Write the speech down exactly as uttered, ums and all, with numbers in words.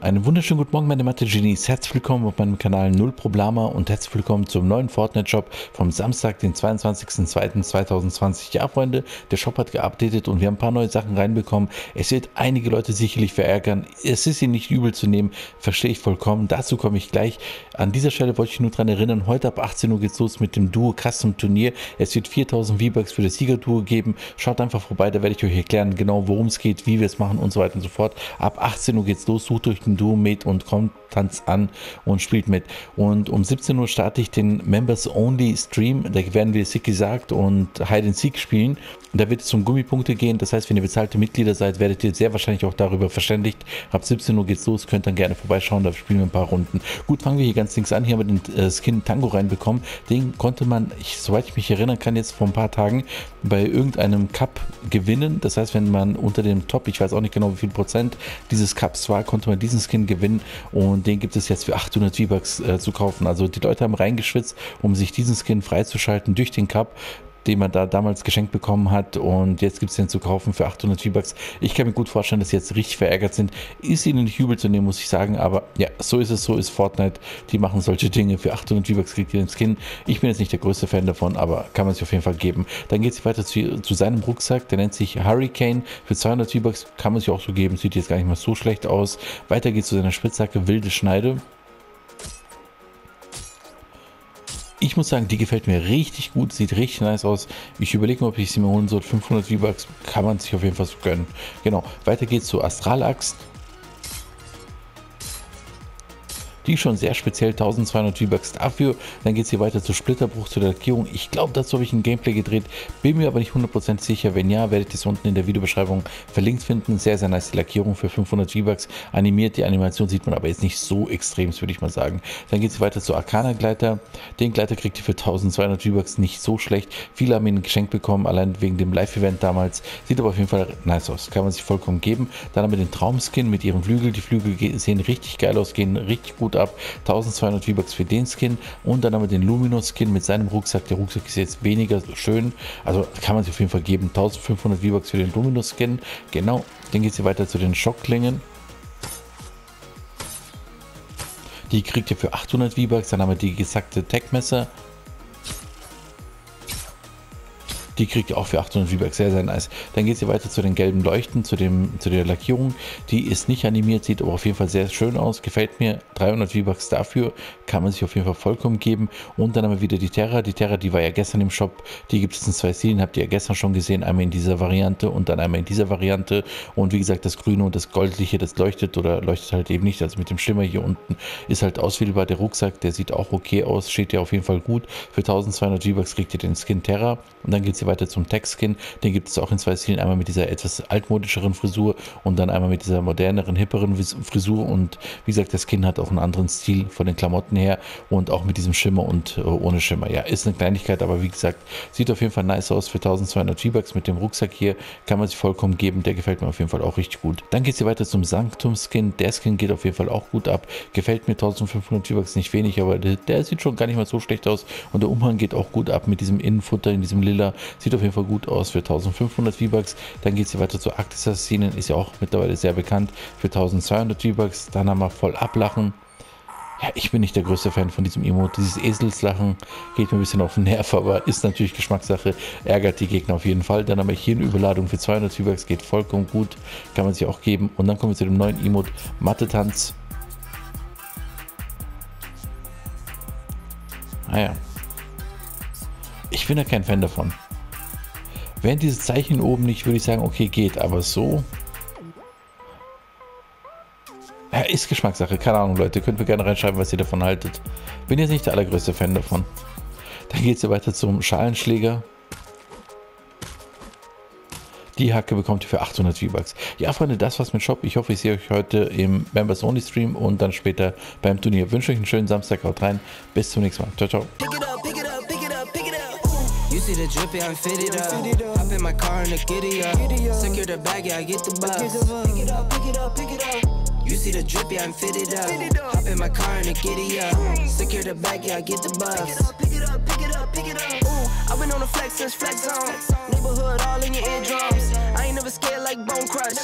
Einen wunderschönen guten Morgen, meine Mathe-Genies. Herzlich willkommen auf meinem Kanal NULLPROBLAMA und herzlich willkommen zum neuen Fortnite-Shop vom Samstag, den zweiundzwanzigsten zweiten zweitausendzwanzig. Ja, Freunde, der Shop hat geupdatet und wir haben ein paar neue Sachen reinbekommen. Es wird einige Leute sicherlich verärgern. Es ist ihnen nicht übel zu nehmen, verstehe ich vollkommen. Dazu komme ich gleich. An dieser Stelle wollte ich nur daran erinnern, heute ab achtzehn Uhr geht es los mit dem Duo-Custom-Turnier. Es wird viertausend V-Bucks für das Sieger-Duo geben. Schaut einfach vorbei, da werde ich euch erklären, genau worum es geht, wie wir es machen und so weiter und so fort. Ab achtzehn Uhr geht es los, sucht euch ein Duo mit und kommt, tanzt an und spielt mit. Und um siebzehn Uhr starte ich den Members-Only-Stream. Da werden wir Sick gesagt und Hide and Seek spielen. Da wird es um Gummipunkte gehen. Das heißt, wenn ihr bezahlte Mitglieder seid, werdet ihr sehr wahrscheinlich auch darüber verständigt. Ab siebzehn Uhr geht's los. Könnt dann gerne vorbeischauen. Da spielen wir ein paar Runden. Gut, fangen wir hier ganz links an. Hier haben wir den äh, Skin Tango reinbekommen. Den konnte man, ich, soweit ich mich erinnern kann, jetzt vor ein paar Tagen bei irgendeinem Cup gewinnen. Das heißt, wenn man unter dem Top, ich weiß auch nicht genau wie viel Prozent dieses Cups war, konnte man diesen Skin gewinnen. Und den gibt es jetzt für achthundert V-Bucks äh, zu kaufen. Also die Leute haben reingeschwitzt, um sich diesen Skin freizuschalten durch den Cup, den man da damals geschenkt bekommen hat, und jetzt gibt es den zu kaufen für achthundert V-Bucks. Ich kann mir gut vorstellen, dass sie jetzt richtig verärgert sind. Ist ihnen nicht übel zu nehmen, muss ich sagen, aber ja, so ist es, so ist Fortnite. Die machen solche Dinge. Für achthundert V-Bucks kriegt ihr den Skin. Ich bin jetzt nicht der größte Fan davon, aber kann man sich auf jeden Fall geben. Dann geht es weiter zu, zu seinem Rucksack, der nennt sich Hurricane. Für zweihundert V-Bucks kann man sich auch so geben, sieht jetzt gar nicht mal so schlecht aus. Weiter geht es zu seiner Spitzhacke Wilde Schneide. Ich muss sagen, die gefällt mir richtig gut, sieht richtig nice aus. Ich überlege mir, ob ich sie mir holen soll. fünfhundert V-Bucks kann man sich auf jeden Fall so gönnen. Genau, weiter geht's zur Astral-Axt. Die schon sehr speziell, zwölfhundert V-Bucks dafür. Dann geht es hier weiter zu Splitterbruch, zu der Lackierung. Ich glaube, dazu habe ich ein Gameplay gedreht, bin mir aber nicht hundert Prozent sicher. Wenn ja, werdet ihr es unten in der Videobeschreibung verlinkt finden. Sehr, sehr nice Lackierung für fünfhundert V-Bucks. Animiert, die Animation sieht man aber jetzt nicht so extrem, würde ich mal sagen. Dann geht es weiter zu Arcana-Gleiter. Den Gleiter kriegt ihr für zwölfhundert V-Bucks, nicht so schlecht. Viele haben ihn geschenkt bekommen, allein wegen dem Live-Event damals. Sieht aber auf jeden Fall nice aus, kann man sich vollkommen geben. Dann haben wir den Traumskin mit ihren Flügeln. Die Flügel sehen richtig geil aus, gehen richtig gut ab, zwölfhundert V-Bucks für den Skin. Und dann haben wir den Luminos Skin mit seinem Rucksack. Der Rucksack ist jetzt weniger schön, also kann man sich auf jeden Fall geben. eintausendfünfhundert V-Bucks für den Luminos Skin. Genau, dann geht es hier weiter zu den Schockklingen. Die kriegt ihr für achthundert V-Bucks. Dann haben wir die gesackte Techmesser. Die kriegt ihr auch für achthundert V-Bucks, sehr, sehr nice. Dann geht es hier weiter zu den gelben Leuchten, zu, dem, zu der Lackierung. Die ist nicht animiert, sieht aber auf jeden Fall sehr schön aus, gefällt mir. dreihundert V-Bucks dafür, kann man sich auf jeden Fall vollkommen geben. Und dann haben wir wieder die Terra. Die Terra, die war ja gestern im Shop. Die gibt es in zwei Stilen, habt ihr ja gestern schon gesehen. Einmal in dieser Variante und dann einmal in dieser Variante. Und wie gesagt, das Grüne und das Goldliche, das leuchtet oder leuchtet halt eben nicht. Also mit dem Schimmer hier unten ist halt auswählbar. Der Rucksack, der sieht auch okay aus, steht ja auf jeden Fall gut. Für zwölfhundert V-Bucks kriegt ihr den Skin Terra. Und dann geht es weiter zum Tech-Skin. Den gibt es auch in zwei Stilen. Einmal mit dieser etwas altmodischeren Frisur und dann einmal mit dieser moderneren, hipperen Frisur. Und wie gesagt, der Skin hat auch einen anderen Stil von den Klamotten her und auch mit diesem Schimmer und äh, ohne Schimmer. Ja, ist eine Kleinigkeit, aber wie gesagt, sieht auf jeden Fall nice aus. Für zwölfhundert V-Bucks mit dem Rucksack hier kann man sich vollkommen geben. Der gefällt mir auf jeden Fall auch richtig gut. Dann geht es hier weiter zum Sanctum-Skin. Der Skin geht auf jeden Fall auch gut ab. Gefällt mir eintausendfünfhundert V-Bucks nicht wenig, aber der, der sieht schon gar nicht mal so schlecht aus. Und der Umhang geht auch gut ab mit diesem Innenfutter, in diesem Lila. Sieht auf jeden Fall gut aus für eintausendfünfhundert V-Bucks. Dann geht es hier weiter zu Arctisassassinin. Ist ja auch mittlerweile sehr bekannt. Für zwölfhundert V-Bucks. Dann haben wir Voll Ablachen. Ja, ich bin nicht der größte Fan von diesem Emote. Dieses Eselslachen geht mir ein bisschen auf den Nerv, aber ist natürlich Geschmackssache. Ärgert die Gegner auf jeden Fall. Dann haben wir Hirnüberladung für zweihundert V-Bucks. Geht vollkommen gut. Kann man sich auch geben. Und dann kommen wir zu dem neuen Emote Mathetanz. Naja. Ich bin da kein Fan davon. Wären diese Zeichen oben nicht, würde ich sagen, okay, geht, aber so. Ja, ist Geschmackssache, keine Ahnung, Leute. Könnt mir gerne reinschreiben, was ihr davon haltet. Bin jetzt nicht der allergrößte Fan davon. Dann geht es ja weiter zum Schalenschläger. Die Hacke bekommt ihr für achthundert V-Bucks. Ja, Freunde, das war's mit Shop. Ich hoffe, ich sehe euch heute im Members-Only-Stream und dann später beim Turnier. Ich wünsche euch einen schönen Samstag, haut rein. Bis zum nächsten Mal. Ciao, ciao. You see the drip, yeah, I'm fitted up. Hop in my car and the giddy up. Secure the bag, yeah, I get the bus. Pick it up, pick it up, pick it up. You see the drip, yeah, I'm fitted up. Hop in my car and the giddy up. Secure the bag, yeah, I get the bus. Pick it up, pick it up, pick it up, pick it up. Ooh, I've been on the flex since flex zone. Neighborhood all in your eardrums. I ain't never scared like Bone Crush.